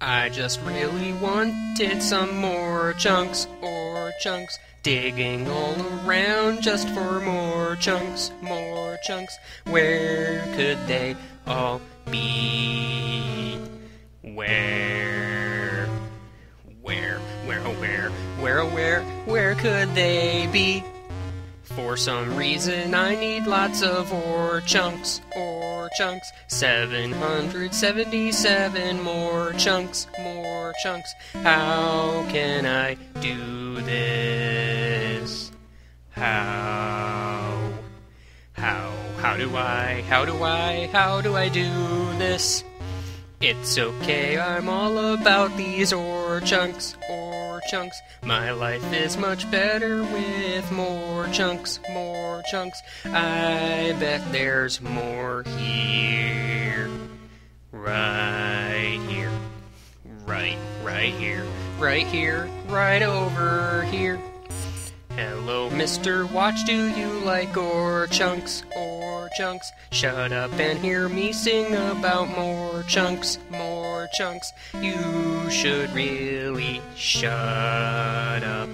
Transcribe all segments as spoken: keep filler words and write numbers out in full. I just really wanted some more chunks, ore chunks, digging all around just for more chunks, more chunks. Where could they all be? Where? Where? Where? Oh, where? Where? Oh, where? Where could they be? For some reason I need lots of ore chunks, ore chunks, seven hundred seventy-seven more chunks, more chunks. How can I do this? How? How? How do I? How do I? How do I do this? It's okay, I'm all about these ore chunks, ore chunks. My life is much better with more chunks, more chunks. I bet there's more here. Right here. Right, right here. Right here, right over here. Hello, Mister Watch, do you like ore chunks, ore chunks? Shut up and hear me sing about more chunks, more chunks. You should really shut up,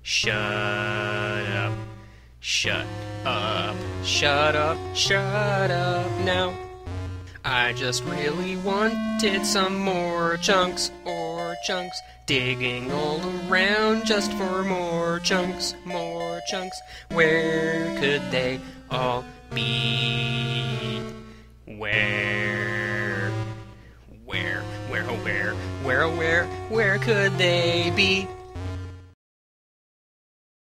shut up, shut up, shut up, shut up now. I just really wanted some more chunks, ore chunks, digging all around just for more chunks, more chunks. Where could they all be? Where? Where? Where? Oh, where? Where? Oh, where? Where could they be?